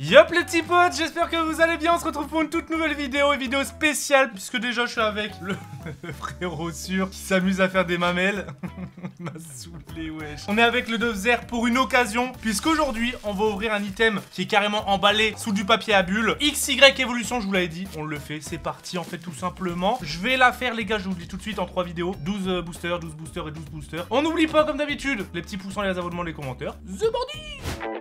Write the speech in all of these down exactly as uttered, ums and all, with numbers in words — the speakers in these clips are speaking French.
Yop les petits potes, j'espère que vous allez bien, on se retrouve pour une toute nouvelle vidéo, une vidéo spéciale, puisque déjà je suis avec le, le frérot sûr qui s'amuse à faire des mamelles. Il m'a saoulé wesh. On est avec le Dobzer pour une occasion, puisqu'aujourd'hui on va ouvrir un item qui est carrément emballé sous du papier à bulles. X Y Evolution, je vous l'avais dit, on le fait, c'est parti en fait tout simplement. Je vais la faire les gars, je vous le dis tout de suite en trois vidéos, douze boosters, douze boosters et douze boosters. On n'oublie pas comme d'habitude, les petits pouces, les abonnements, les commentaires. The Bandit.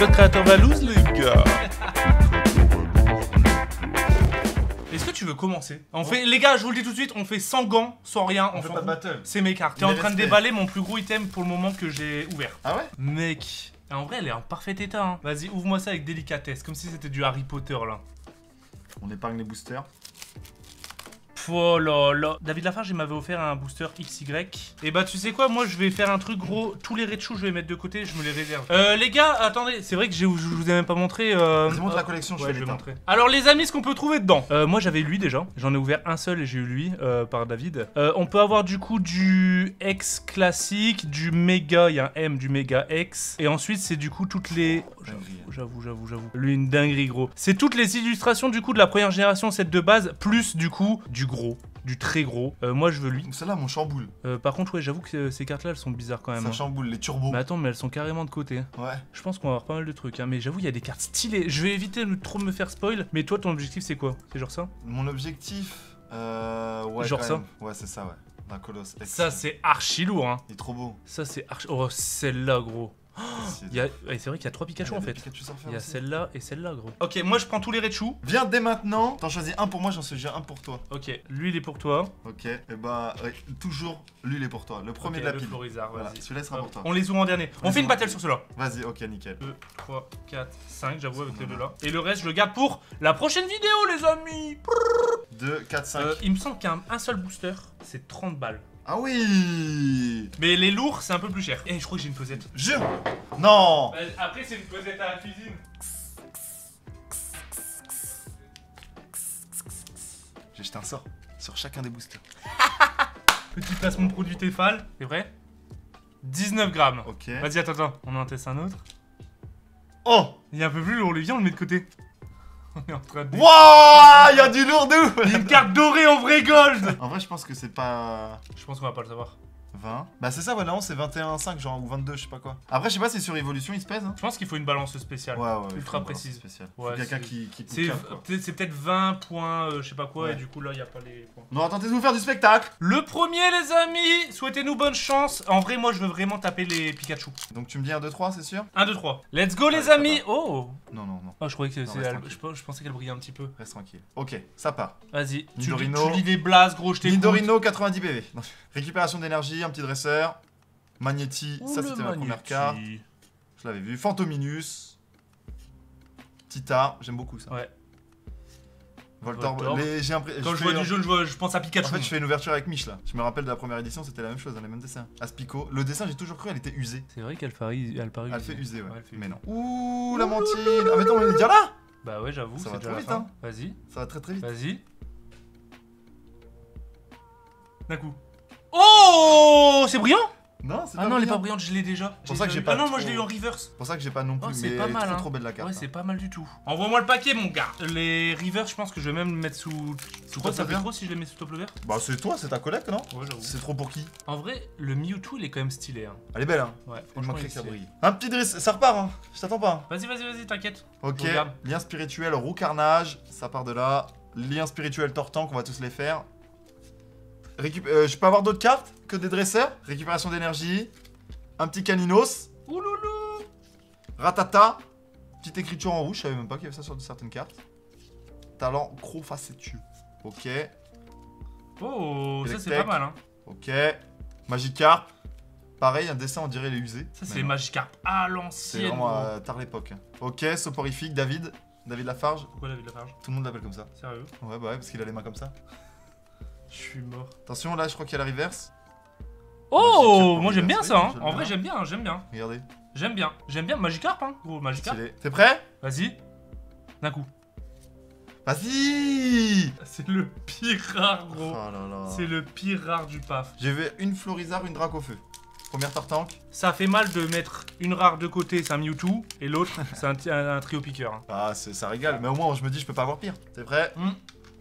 Le créateur Valouzz, les gars. Est-ce que tu veux commencer? On fait, les gars, je vous le dis tout de suite, on fait sans gants, sans rien, on, on fait pas de battle. C'est mes cartes. T'es en train de déballer mon plus gros item pour le moment que j'ai ouvert. Ah ouais? Mec, en vrai, elle est en parfait état. Hein. Vas-y, ouvre-moi ça avec délicatesse, comme si c'était du Harry Potter là. On épargne les boosters. Oh là là. David Lafarge il m'avait offert un booster X Y. Et bah tu sais quoi, moi je vais faire un truc gros. Tous les Retchou je vais les mettre de côté, je me les réserve. euh, Les gars attendez, c'est vrai que je vous ai même pas montré euh... Vas-y montre euh, la collection, ouais, je vais, je vais montrer. Alors les amis, ce qu'on peut trouver dedans, euh, moi j'avais lui déjà. J'en ai ouvert un seul et j'ai eu lui euh, par David. euh, On peut avoir du coup du X classique, du méga, il y a un M, du méga X. Et ensuite c'est du coup toutes les... Oh, j'avoue, j'avoue, j'avoue lui une dinguerie gros. C'est toutes les illustrations du coup de la première génération, cette de base, plus du coup du gros, du très gros. Euh, moi je veux lui. Celle-là, mon chamboule. Euh, par contre, ouais, j'avoue que euh, ces cartes-là, elles sont bizarres quand même. Ça hein. Chamboule, les turbos. Mais attends, mais elles sont carrément de côté. Ouais. Je pense qu'on va avoir pas mal de trucs. Hein. Mais j'avoue, il y a des cartes stylées. Je vais éviter de trop me faire spoil. Mais toi, ton objectif, c'est quoi? C'est genre ça? Mon objectif, euh, ouais. Genre ça même. Ouais, c'est ça, ouais. D'un colosse. Ça, c'est archi lourd. Hein. Il est trop beau. Ça, c'est archi. Oh, celle-là, gros. A... C'est vrai qu'il y a trois Pikachu en fait. Il y a celle-là et celle-là gros. Ok, moi je prends tous les Retchou. Viens dès maintenant. T'en choisis un pour moi, j'en choisis un pour toi. Ok, lui il est pour toi. Ok, et bah ouais, toujours lui il est pour toi. Le premier okay, de la pile. Florizarre, voilà. Celui-là sera pour toi. On les ouvre en dernier. On, on fait une battle sur cela. Vas-y, ok, nickel. deux, trois, quatre, cinq, j'avoue avec les deux là. Et le reste je le garde pour la prochaine vidéo les amis. deux, quatre, cinq. Euh, il me semble qu'un un seul booster c'est trente balles. Ah oui! Mais les lourds, c'est un peu plus cher. Eh, je crois que j'ai une pesette. Je! Non! Après, c'est une pesette à la cuisine. J'ai jeté un sort sur chacun des boosters. Petit placement de produit Tefal, c'est vrai? dix-neuf grammes. Ok. Vas-y, attends, attends. On en teste un autre. Oh! Il y a un peu plus lourd, le vient, on le met de côté. On est en train de... Wouah, il y a du lourd de ouf. Une carte dorée en vrai gold. En vrai je pense que c'est pas... Je pense qu'on va pas le savoir. Vingt. Bah c'est ça ouais, non c'est vingt et un virgule cinq genre ou vingt-deux je sais pas quoi. Après je sais pas si sur Evolution il se pèse hein. Je pense qu'il faut une balance spéciale. Ouais ouais. Ultra précise spéciale. Ouais, quelqu'un qui, qui c'est peut-être vingt points euh, je sais pas quoi ouais. Et du coup là il y a pas les points. Non attendez de vous faire du spectacle. Le premier les amis. Souhaitez nous bonne chance. En vrai moi je veux vraiment taper les Pikachu. Donc tu me dis un, deux, trois c'est sûr? Un, deux, trois. Let's go ouais, les amis. Oh. Non non non. Oh, je croyais que c'est... Je pensais qu'elle brillait un petit peu. Reste tranquille. Ok ça part. Vas-y. Nidorino. Tu lis des blases gros je t'ai... Nidorino quatre-vingt-dix B V. Récupération d'énergie. Un petit dresseur. Magnéti, ça c'était ma première carte. Je l'avais vu. Fantominus. Tita, j'aime beaucoup ça. Ouais. Voltorbe. Voltorbe. Les, Quand je, je vois du jaune, je, je pense à Pikachu. En fait, je fais une ouverture avec Mich là. Je me rappelle de la première édition, c'était la même chose, hein, les mêmes dessins. Aspico. Le dessin, j'ai toujours cru, elle était usée. C'est vrai qu'elle paraît usée. Elle, elle fait usée, ouais. ouais fait mais non. Ouh, la Mentine. Ah, mais attends, on est déjà là. Bah ouais, j'avoue. Ça va déjà très vite, hein. Vas-y. Ça va très très vite. Vas-y. D'un coup. Oh, c'est brillant? Non, c'est pas... Ah non, elle est pas brillante, je l'ai déjà. Pour ça que j'ai pas... Ah non, moi je l'ai eu en reverse. Pour ça que j'ai pas non plus, mais elle est trop belle la carte. Ouais, c'est pas mal du tout. Envoie-moi le paquet, mon gars. Les reverse, je pense que je vais même le mettre sous... Sous quoi ça fait trop si je les mets sous top lever? Bah, c'est toi, c'est ta collecte, non? Ouais, j'avoue. C'est trop pour qui? En vrai, le Mewtwo, il est quand même stylé. Elle est belle, hein? Ouais. Je manquerais que ça brille. Un petit dress, ça repart, hein? Je t'attends pas. Vas-y, vas-y, vas-y, t'inquiète. Ok. Lien spirituel, roux carnage, ça part de là. Lien spirituel, Tortank, on va tous les faire. Récup... Euh, je peux avoir d'autres cartes que des dresseurs. Récupération d'énergie. Un petit Caninos. Ouloulou. Ratata. Petite écriture en rouge. Je savais même pas qu'il y avait ça sur certaines cartes. Talent gros facétieux. Ok. Oh, Electek. Ça c'est pas mal. Hein. Ok. Magikarp. Pareil, un dessin on dirait les usés. Ça c'est les Magikarp à l'ancienne. C'est vraiment euh, tard l'époque. Ok, soporifique. David. David Lafarge. Pourquoi David Lafarge? Tout le monde l'appelle comme ça. Sérieux? Ouais, bah ouais, parce qu'il a les mains comme ça. Je suis mort. Attention, là, je crois qu'il y a la reverse. Oh, moi j'aime bien ça. Hein. En vrai, j'aime bien, j'aime bien. Regardez. J'aime bien, j'aime bien Magikarp, hein, gros Magikarp. T'es prêt? Vas-y. D'un coup. Vas-y. C'est le pire rare, gros. Oh là là. C'est le pire rare du paf. J'ai vu une Florizarre, une Dracaufeu. Première Tortank. Ça fait mal de mettre une rare de côté, c'est un Mewtwo, et l'autre, c'est un, un, un Trio Piqueur. Hein. Ah, ça régale, mais au moins, je me dis, je peux pas avoir pire. T'es prêt? mm.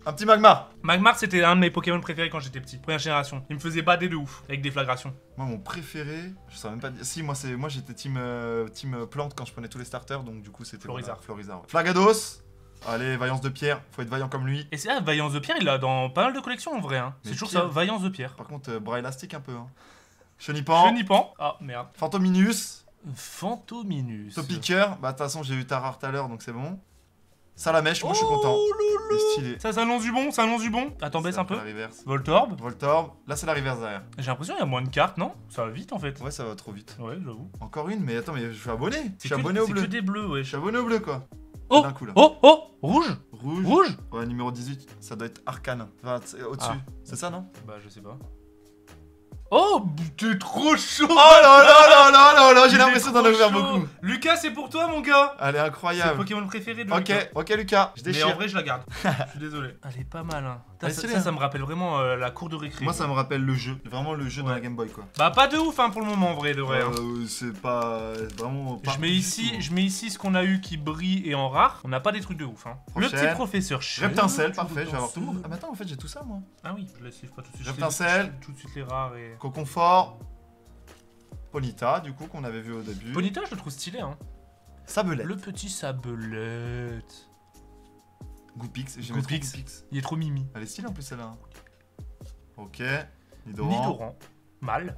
Un petit Magmar. Magmar, c'était un de mes Pokémon préférés quand j'étais petit, première génération. Il me faisait bader de ouf, avec des flagrations. Moi, mon préféré, je saurais même pas dire. Si, moi, moi j'étais team, euh, team plante quand je prenais tous les starters, donc du coup, c'était Florizarre. Voilà, Florizarre. Flagadoss. Allez, Vaillance de Pierre, faut être vaillant comme lui. Et c'est là, Vaillance de Pierre, il l'a dans pas mal de collections en vrai. Hein. C'est toujours ça, Vaillance de Pierre. Par contre, euh, bras élastique un peu. Hein. Chenipan. Chenipan. Ah merde. Fantominus. Fantominus. Taupiqueur. Bah de toute façon j'ai eu ta rare tout à l'heure donc c'est bon. Salamèche, moi oh je suis content. Stylé. Ça, ça annonce du bon, ça annonce du bon. Attends, baisse un peu. Voltorbe. Voltorbe. Là c'est la reverse derrière. J'ai l'impression qu'il y a moins de cartes, non? Ça va vite en fait. Ouais, ça va trop vite. Ouais, j'avoue. Encore une, mais attends, mais je suis abonné. Je suis abonné au bleu. C'est que des bleus, ouais. Je suis abonné au bleu quoi. Oh, coup, là. oh, oh, rouge, rouge, rouge. Ouais, numéro dix-huit, ça doit être arcane. Enfin, au-dessus, ah. C'est ça, non? Bah, je sais pas. Oh, t'es trop chaud. Oh là là là là là là, j'ai l'impression d'en avoir beaucoup. Lucas, c'est pour toi, mon gars. Elle est incroyable. C'est le Pokémon préféré de Lucas. Ok, ok, Lucas, je déchire. Mais en vrai, je la garde. Je suis désolé. Elle est pas mal, hein. Ça, ça, ça, ça me rappelle vraiment euh, la cour de récré. Moi, ça me rappelle le jeu. Vraiment le jeu ouais. dans la Game Boy, quoi. Bah, pas de ouf, hein, pour le moment, en vrai, de vrai. Euh, hein. C'est pas vraiment. Pas je, mets ici, je mets ici ce qu'on a eu qui brille et en rare. On n'a pas des trucs de ouf, hein. Prochaine. Le petit professeur. Reptincelle, parfait, je vais avoir tout le monde. Ah, bah attends, en fait, j'ai tout ça, moi. Ah oui, je les suive pas tout de suite. Reptincelle. Tout de suite les rares et. Coconfort, Ponyta, du coup, qu'on avait vu au début. Ponyta, je le trouve stylé, hein. Sabelette. Le petit Sabelette. Goupix, j'aime trop Goupix. Il est trop mimi. Elle est stylée en plus, celle-là. Ok. Nidorino. Nidoran. Mal.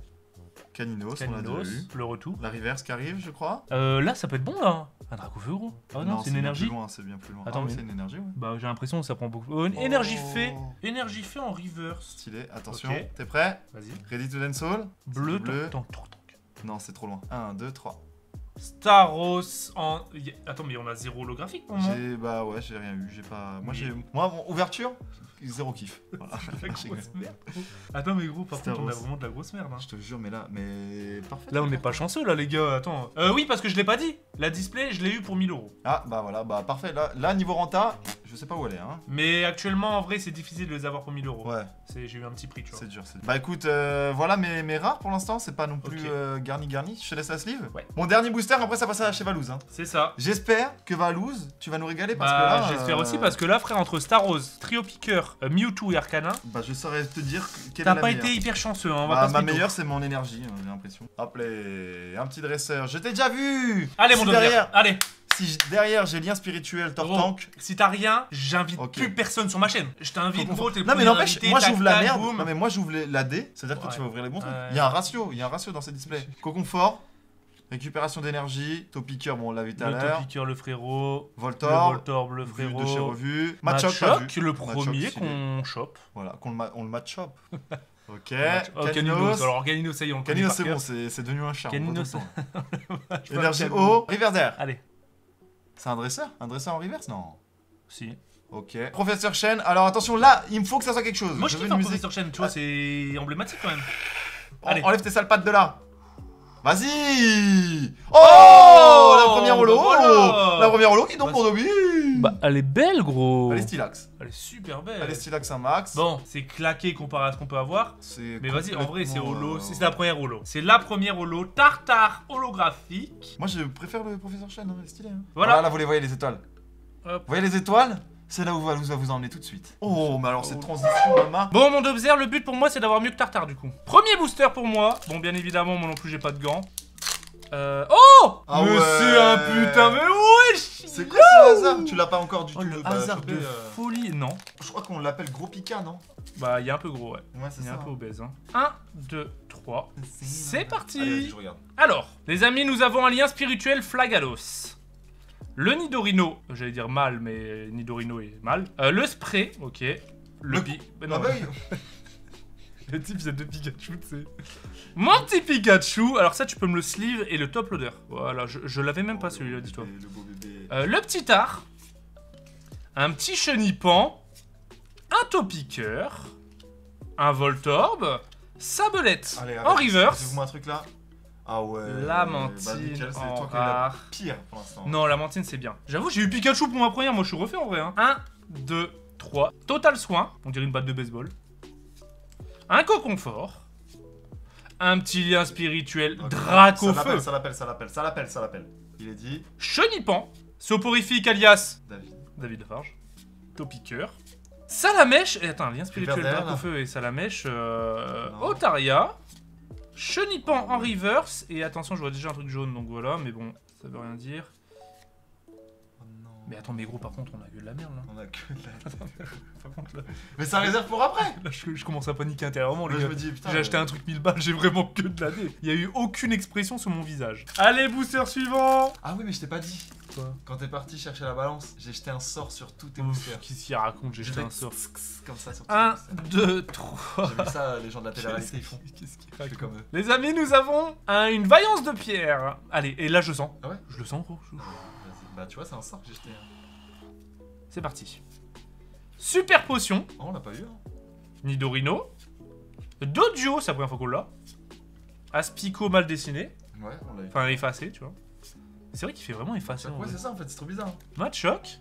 Caninos, Caninos, on a déjà eu. Le retour. La reverse qui arrive, je crois. Euh, là, ça peut être bon, là. Un Dracaufeu, gros. Ah non, non c'est une énergie. C'est bien plus loin. Attends, ah, mais c'est une énergie, ouais. Bah, j'ai l'impression que ça prend beaucoup. Oh, une oh. énergie fée. Énergie fée en reverse. Stylé, attention. Okay. T'es prêt? Vas-y. Ready to dance all. Bleu, bleu. Tortank, Tortank. Non, c'est trop loin. un, deux, trois. Staross en. Attends, mais on a zéro holographique pour moi. Bah ouais, j'ai rien eu. J'ai pas. Moi, oui. j'ai. Moi, mon ouverture, zéro kiff. Voilà. La grosse merde. Attends, mais gros, par Staross. contre, on a vraiment de la grosse merde. Hein. Je te jure, mais là, mais. Parfait. Là, on n'est pas chanceux, là, les gars. Attends. Euh, oui, parce que je l'ai pas dit. La display, je l'ai eu pour mille euros. Ah, bah voilà, bah parfait. Là, là niveau renta, je sais pas où elle est. Hein. Mais actuellement, en vrai, c'est difficile de les avoir pour mille euros. Ouais. J'ai eu un petit prix, tu vois. C'est dur, c'est dur. Bah écoute, euh, voilà mes, mes rares pour l'instant. C'est pas non plus okay. euh, garni, garni. Je te laisse la sleeve. Ouais. Mon dernier booster. Après ça passe à chez Valouzz hein. C'est ça. J'espère que Valouzz tu vas nous régaler parce bah, que là j'espère euh... aussi parce que là frère entre Staross, Trio Piqueur, Mewtwo et Arcana. Bah je saurais te dire quelle est la meilleure. T'as pas été hyper chanceux hein, on bah, va ma meilleure c'est mon énergie j'ai l'impression. Hop les un petit dresseur. Je t'ai déjà vu. Allez mon derrière. Allez. Si derrière j'ai lien spirituel, Tortank. Oh, si t'as rien, j'invite okay. plus personne sur ma chaîne. Je t'invite gros, t'es le premier. Non mais n'empêche, moi j'ouvre la merde. Boom. Non mais moi j'ouvre la D, c'est-à-dire ouais. que tu vas ouvrir les bons trucs. Il y a un ratio, il y a un ratio dans ces displays. Coconfort. Récupération d'énergie, Taupiqueur, bon on l'avait tout à l'heure. Taupiqueur, le frérot. Voltorbe, le, Voltorbe, le frérot. De chez Revue. Machoc, Machoc le premier qu'on chope. Voilà, qu'on le match-chope. Ok. Oh, Caninos. Alors Caninos, ça y est, on Caninos, c'est bon, c'est devenu un charme. Caninos. Énergie haut. Reverse d'air. Allez. C'est un dresseur? Un dresseur en reverse? Non. Si. Ok. Professeur Chen, alors attention, là, il me faut que ça soit quelque chose. Moi, je kiffe un Professeur Chen, tu vois, c'est emblématique quand même. Enlève tes sales pattes de là. Vas-y! Oh, oh! La première holo! Bah voilà. La première holo qui tombe pour Dobby! Bah, elle est belle, gros! Elle est stylax. Elle est super belle! Elle est stylax un max. Bon, c'est claqué comparé à ce qu'on peut avoir. Mais vas-y, en vrai, c'est holo. C'est la première holo. C'est la première holo. Tartare holographique. Moi, je préfère le Professeur Chen, hein, elle est stylée. Hein. Voilà. Voilà, là, vous les voyez, les étoiles. Hop. Vous voyez les étoiles? C'est là où Valouzz va vous emmener tout de suite. Oh, mais alors cette transition, maman. Bon, mon Dobzer, le but pour moi, c'est d'avoir mieux que Tartare, du coup. Premier booster pour moi. Bon, bien évidemment, moi non plus, j'ai pas de gants. Euh... Oh ah mais ouais. c'est un putain, mais wesh. C'est quoi ce hasard? Tu l'as pas encore du tout. Oh, le bah, hasard de euh... folie, non. Je crois qu'on l'appelle gros Pika, non? Bah, il est un peu gros, ouais. Ouais, c'est ça. Il est un peu obèse, hein. un, deux, trois. C'est parti. Allez, je regarde. Alors, les amis, nous avons un lien spirituel Flagadoss. Le Nidorino, j'allais dire mal, mais Nidorino est mal. Euh, le spray, ok. Le, le pi... Bah non, ah bah oui. Le type, c'est de Pikachu, tu sais. Mon petit Pikachu. Alors ça, tu peux me le sleeve et le top loader. Voilà, je, je l'avais même oh, pas celui-là, dis-toi. Le, euh, le petit art. Un petit Chenipan. Un Taupiqueur. Un Voltorbe. Sabelette. Allez, allez, en reverse. Vous un truc là. Ah ouais. La Mentine bah, en toi rare. Qui est la pire pour l'instant. Non, la Mentine c'est bien. J'avoue, j'ai eu Pikachu pour ma première, moi je suis refait en vrai. un, deux, trois. Total soin. On dirait une batte de baseball. Un Coconfort. Un petit lien spirituel. Okay. Dracaufeu. Ça l'appelle, ça l'appelle, ça l'appelle, ça l'appelle. Il est dit. Chenipan. Soporifique alias. David. David Lafarge. Taupiqueur. Salamèche. Et attends, lien spirituel Dracaufeu et Salamèche. Euh, Otaria. Chenipan en reverse. Et attention, je vois déjà un truc jaune, donc voilà, mais bon, ça veut rien dire. Oh non. Mais attends, mais gros, par contre, on a que de la merde là. On a que de la par contre, là... Mais ça réserve pour après. Là, je, je commence à paniquer intérieurement. Là, les gars. Je me dis, putain. J'ai acheté euh... un truc mille balles, j'ai vraiment que de la dé. Il n'y a eu aucune expression sur mon visage. Allez, booster suivant. Ah oui, mais je t'ai pas dit. Quoi? Quand t'es parti chercher la balance, j'ai jeté un sort sur tous tes boosters. Qu'est-ce qu'il raconte? J'ai jeté un sort comme ça sur un, deux, trois. J'ai vu ça, les gens de la télé-réalité, ils font. Qu'est-ce qu'ils racontent comme eux? Les amis, nous avons un, une vaillance de pierre. Allez, et là je sens. Ah ouais? Je le sens, gros. Je... Bah, tu vois, c'est un sort que j'ai jeté. C'est parti. Super potion. Oh, on l'a pas eu. Hein. Nidorino. Dodio, c'est la première fois qu'on l'a. Aspico mal dessiné. Ouais, on l'a eu. Enfin, effacé, tu vois. C'est vrai qu'il fait vraiment effacer. Ouais, c'est ça en fait, c'est trop bizarre. Hein. Machoc.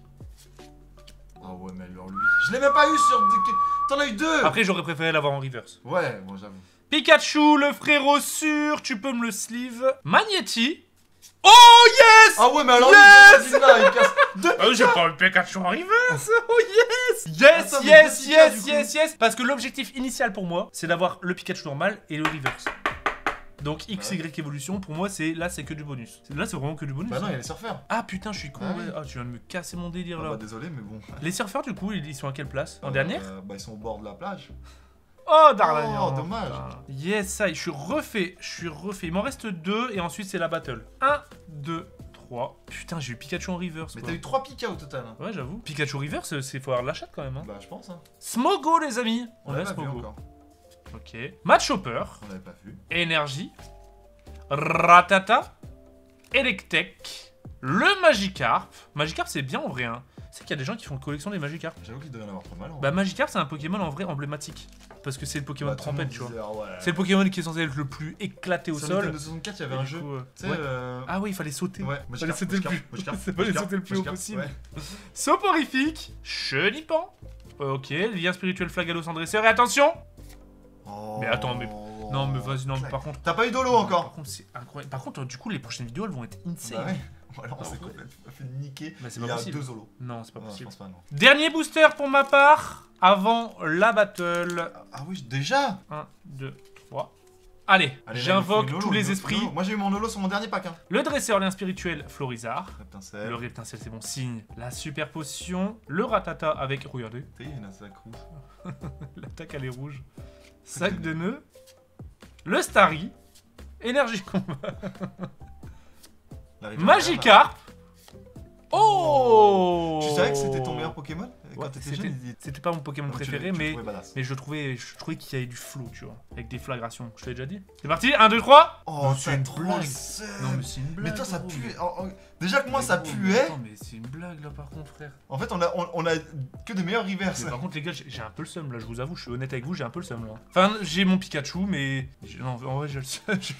Ah ouais, mais alors lui. Je l'ai même pas eu sur. T'en as eu deux. Après, j'aurais préféré l'avoir en reverse. Ouais, bon, j'avoue. Pikachu, le frérot sûr, tu peux me le sleeve. Magnéti. Oh yes. Ah ouais, mais alors yes lui, là, il casse. Ah oui, j'ai pas eu Pikachu en reverse. Oh yes. Yes, Attends, yes, Pika, yes, yes, yes. Parce que l'objectif initial pour moi, c'est d'avoir le Pikachu normal et le reverse. Donc X Y Evolution, pour moi, c'est là, c'est que du bonus. Là, c'est vraiment que du bonus. Bah non, il y a les surfeurs. Ah putain, je suis con. Ah, ouais. Ah, tu viens de me casser mon délire ah, là. Bah, désolé, mais bon. Les surfeurs, du coup, ils sont à quelle place? En euh, dernière euh, Bah, ils sont au bord de la plage. Oh, Dardargnan. Oh, dommage. Ah. Yes, ça, je suis refait. Je suis refait. Il m'en reste deux et ensuite, c'est la battle. un, deux, trois. Putain, j'ai eu Pikachu en reverse. Mais t'as eu trois Pika au total. Hein. Ouais, j'avoue. Pikachu reverse, c'est faut avoir la chatte quand même. Hein. Bah, je pense. Hein. Smogo, les amis. On, On a Smogo. Ok. Matchhopper. On l'avait pas vu. Énergie. Ratata. Electek. Le Magikarp. Magikarp, c'est bien en vrai. Hein. C'est qu'il y a des gens qui font collection des Magikarp. J'avoue qu'il doit y en avoir pas mal. En bah, Magikarp, c'est un Pokémon en vrai emblématique. Parce que c'est le Pokémon bah, de trompette, tu vois. Ouais. C'est le Pokémon qui est censé être le plus éclaté au sur sol. En mille neuf cent soixante-quatre, il y avait Et un jeu. Coup, euh, ouais. euh... Ah oui, il fallait sauter. Ouais, il fallait sauter le plus. C'est pas les sauter le plus haut possible. Ouais. Soporifique. Chenipan. Ok. Lien spirituel Flagadoss en dresseur. Et attention. Mais attends, mais. Non, mais vas-y, non, mais par contre. T'as pas eu d'holo encore? Par contre, c'est incroyable. Par contre, du coup, les prochaines vidéos, elles vont être insane. Bah ouais. Voilà, on s'est complètement fait niquer. Bah, c'est pas possible. Il y a deux holos. Non, c'est pas possible. Non, je pense pas, non. Dernier booster pour ma part, avant la battle. Ah oui, déjà un, deux, trois. Allez, Allez j'invoque tous les esprits. Moi, j'ai eu mon holo sur mon dernier pack. Hein. Le dresseur, lien spirituel, Florizarre. Reptincelle. Le Reptincelle, c'est bon signe. La super potion. Le Ratata avec. Regardez. T'as une attaque rouge. L'attaque, elle est rouge. Sac de nœuds, le Starry, énergie combat, Magikarp. Oh, tu savais que c'était ton meilleur Pokémon quand ouais, t'étais jeune? C'était pas mon Pokémon non, préféré, tu, tu mais, mais je trouvais, je trouvais qu'il y avait du flow, tu vois, avec des flagrations. Je te l'ai déjà dit. C'est parti, un, deux, trois. Oh, c'est une blague. Non, mais c'est une blague. Mais toi, ça puait. Oh, oh. Déjà que moi, mais ça gros, puait. Non, mais c'est une blague là, par contre, frère. En fait, on a, on, on a que des meilleurs reverses. Par contre, les gars, j'ai un peu le seum là, je vous avoue, je suis honnête avec vous, j'ai un peu le seum là. Enfin, j'ai mon Pikachu, mais. Non, en vrai, j'ai le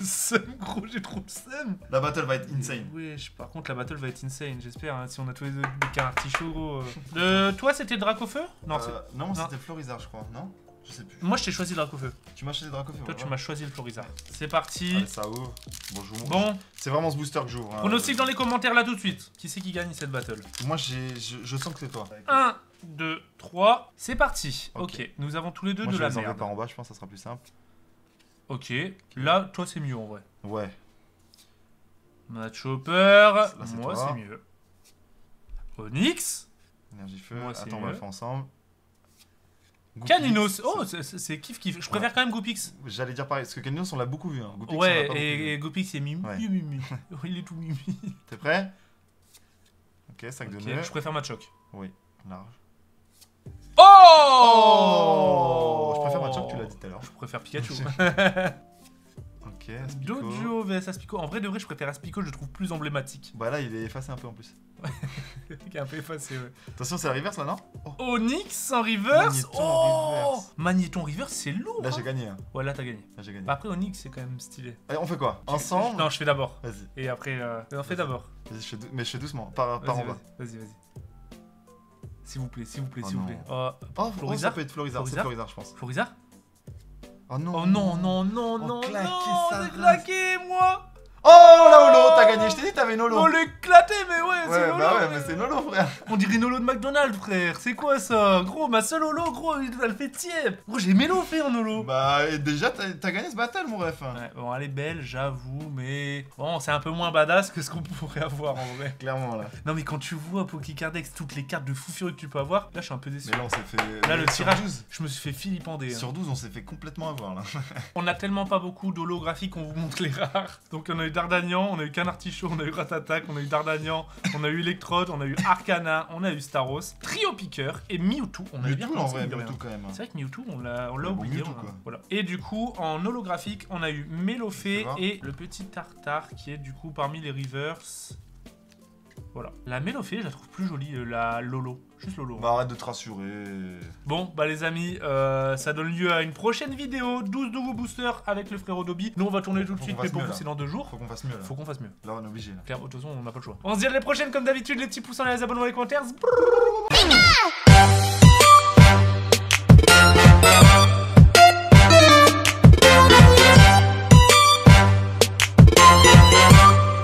seum, gros, j'ai trop le seum. La battle va être insane. Oui, par contre, la battle va être insane, j'espère. Si on a tous les deux des cartes gros. Euh, toi, c'était Dracaufeu? Non, euh, non c'était Florizarre, je crois. Non, je sais plus. Moi, je t'ai choisi Dracaufeu. Tu m'as choisi Dracaufeu. Toi, ouais. Tu m'as choisi le Florizarre. C'est parti. Allez, ça ouvre. Bon, je vous... bon. C'est vraiment ce booster que j'ouvre. Hein. Pronostic dans les commentaires là tout de suite. Qui c'est qui gagne cette battle? Moi, j'ai, je, je sens que c'est toi. un, deux, trois. C'est parti. Okay. Ok. Nous avons tous les deux Moi, de je la merde. Je les envoie par en bas. Je pense que ça sera plus simple. Ok. Okay. Là, toi, c'est mieux en vrai. Ouais. Matchhopper. Là, moi, c'est mieux. Onyx. Énergie feu. Moi, attends, on va le faire ensemble. Goupix. Caninos. Oh, c'est kiff kiff. Je préfère ouais. quand même Goupix. J'allais dire pareil, parce que Caninos, on l'a beaucoup vu. Hein. Goupix, ouais, on et, et Goupix, c'est mimi. Ouais. mimi. Il est tout mimi. T'es prêt? Ok, sac okay. de nœud. Je préfère Machoc. Oui, large. Oh, oh, je préfère Machoc, tu l'as dit tout à l'heure. Je préfère Pikachu. Ok. Ok, Aspico. Dojo vs Aspico. En vrai de vrai, je préfère Aspico, je le trouve plus emblématique. Bah là, il est effacé un peu en plus. Il est un peu effacé, ouais. Attention, c'est la reverse là, non? Oh. Onyx en reverse. Magnéton, oh reverse. Magnéton reverse, c'est lourd. Là, j'ai gagné. Hein. Ouais, là, t'as gagné. Là, j'ai gagné. Bah, après, Onyx, c'est quand même stylé. Allez, on fait quoi? Ensemble? Non, je fais d'abord. Vas-y. Et après, euh... on fait d'abord. Vas-y, je fais mais je fais doucement, par, par en bas. Vas-y, vas-y. S'il vous plaît, s'il vous plaît, oh s'il vous plaît. Euh, oh, Florizarre, ça peut être Florizarre, c'est Florizarre, je pense. Florizarre? Oh non, oh non, non, non, non, non, j'ai claqué, moi. Oh, la holo, t'as gagné, je t'ai dit, t'avais une holo. On l'a éclaté, mais ouais, c'est une holo. Bah ouais, mais c'est une holo, frère. On dirait une holo de McDonald's, frère, c'est quoi ça? Gros, ma seule holo, gros, elle fait tiède. Gros, j'ai Mélofée en holo. Bah, et déjà, t'as gagné ce battle, mon ref. Ouais, bon, elle est belle, j'avoue, mais bon, c'est un peu moins badass que ce qu'on pourrait avoir, en vrai. Clairement, là. Non, mais quand tu vois, Pokécardex, toutes les cartes de fou furieux que tu peux avoir, là, je suis un peu déçu. Mais là, on s'est fait... Là, le tirage, je me suis fait philippander. Sur douze, on s'est fait complètement avoir, là. On a tellement pas beaucoup d'holographies qu'on vous montre les rares. Donc, on a eu Dardargnan, on a eu Canartichaud, on a eu Ratata, on a eu Dardargnan, on a eu Electrode, on a eu Arcana, on a eu Staross, Trio Piqueur et Mewtwo. On a Mewtwo, bien en vrai, Mewtwo quand même. Hein. C'est vrai que Mewtwo, on l'a oublié. Bon, on voilà. Et du coup, en holographique, on a eu Mélofée et le petit Tartare qui est du coup parmi les reverse. Voilà. La Mélofée, je la trouve plus jolie, la Lolo. Juste Lolo. Bah arrête de te rassurer. Bon, bah les amis, euh, ça donne lieu à une prochaine vidéo. douze nouveaux boosters avec le frérot Dobby. Nous, on va tourner tout de suite, mais pour vous, c'est dans deux jours. Faut qu'on fasse mieux. Là. Faut qu'on fasse mieux. Là, on est obligé. Claire, de toute façon, on n'a pas le choix. On se dit à la prochaine, comme d'habitude, les petits pouces en l'air, les abonnements, les commentaires.